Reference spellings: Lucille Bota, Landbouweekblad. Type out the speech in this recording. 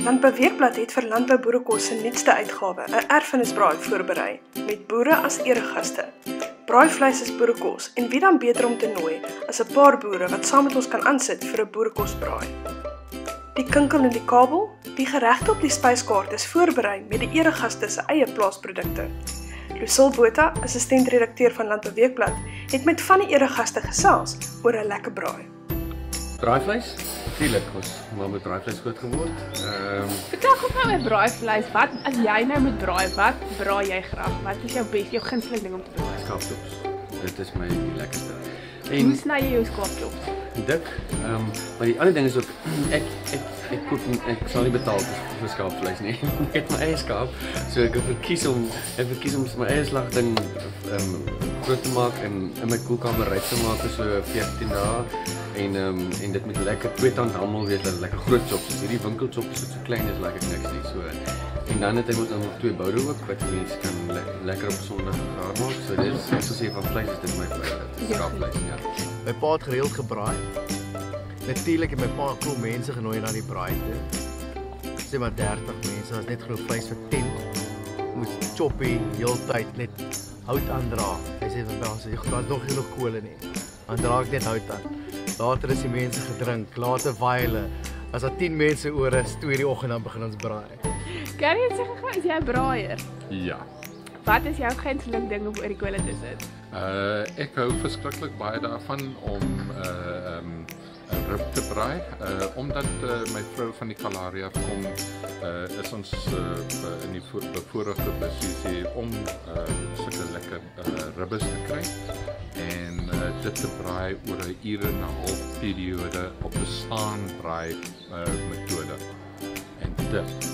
Landbouweekblad het vir landbouboerekos se nuutste uitgawe, 'n erfenisbraai voorberei met boere as eregaste. Braaivleis is boerekos en wie dan beter om te nooi as 'n paar boere wat saam met ons kan aansit vir 'n boerekosbraai. Die kinkel in die kabel, die geregte op die spyskaart is voorberei met die eregaste se eie plaasprodukte. Lucille Bota, assistent-redakteur van Landbouweekblad, het met van die eregaste gesels oor 'n lekker braai. Braaivleis? Tuurlijk, ik was maar met braaivleis goed geworden. Vertel goed nou met braaivleis. Wat als jij nou met braai, wat braai jij graag? Wat is jouw beste, jouw gunsteling ding om te braaien? Skaapchops. Dit is mijn lekkerste. En hoe snij je jouw skaapchops? Dik. Maar die andere ding is ook, ik zal niet betaald voor skaapvlees, nee. Ik heb mijn eigen skaap. Dus so, ik verkies om mijn eigen slagding groot te maken en in mijn koelkamer rijp te maken, zo 14 dagen. En dit met lekker tweetand allemaal weer lekker groot chops. Dus die winkelchop is zo klein, is lekker niks nie. So, en dan het ook nog twee bouden ook, wat mensen kan lekker op zondag gaar maken. So, dus ek sal sê van vlees is dit my skaapvlees, ja. My pa het gereeld gebraai. Natuurlijk het my pa cool mense genooi na die braai toe. Sê maar 30 mense, was net genoeg vlees vir 10. Moes choppie heel tyd net hout aandra. Hy sê van ons, daar is nog genoeg kool in nie. Dan dra ek net hout aan. Later is die mense gedrink, later weile. As daar 10 mense oor is, 2 die oggend dan begin ons braai. Kan jy sê gou, is jy 'n braaier? Ja. Wat is jou gunsteling ding om oor die kolle te sit? Ek hou verskriklik baie daarvan om rib te braai. Omdat my vrou van die Kalaria kom, is ons in die bevoorregte posisie om sulke lekker ribbes te kry en dit te braai oor 'n uur en 'n half periode op 'n staanbraai metode. En dit